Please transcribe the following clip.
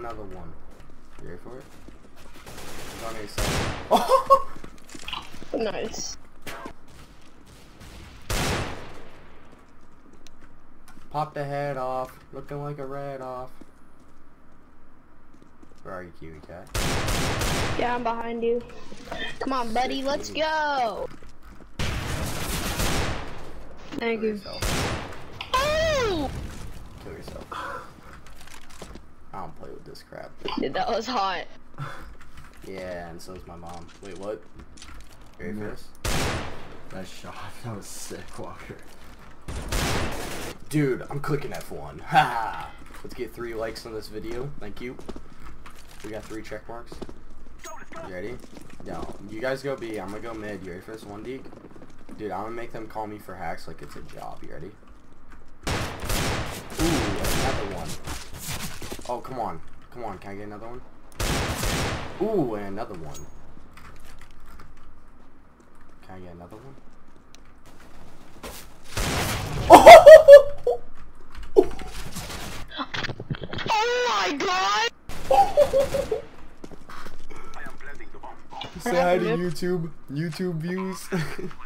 another one. You ready for it? Oh! Nice. Pop the head off, looking like a rat off. Where are you, Kiwi Cat? Yeah, I'm behind you. Come on, buddy, let's go! Thank you. Oh! Kill yourself. I don't play with this crap. Dude, that was hot. Yeah, and so is my mom. Wait, what? Ready for this? That shot, that was sick, Walker. Dude, I'm clicking F1. Ha! Let's get 3 likes on this video. Thank you. We got 3 check marks. You ready? No. You guys go B. I'm gonna go mid. You ready for this one, Deke? Dude, I'm gonna make them call me for hacks like it's a job. You ready? Ooh, another one. Oh, come on. Come on. Can I get another one? Ooh, and another one. Can I get another one? Oh! Oh my god! I am planting the bomb. Say hi to YouTube. YouTube views.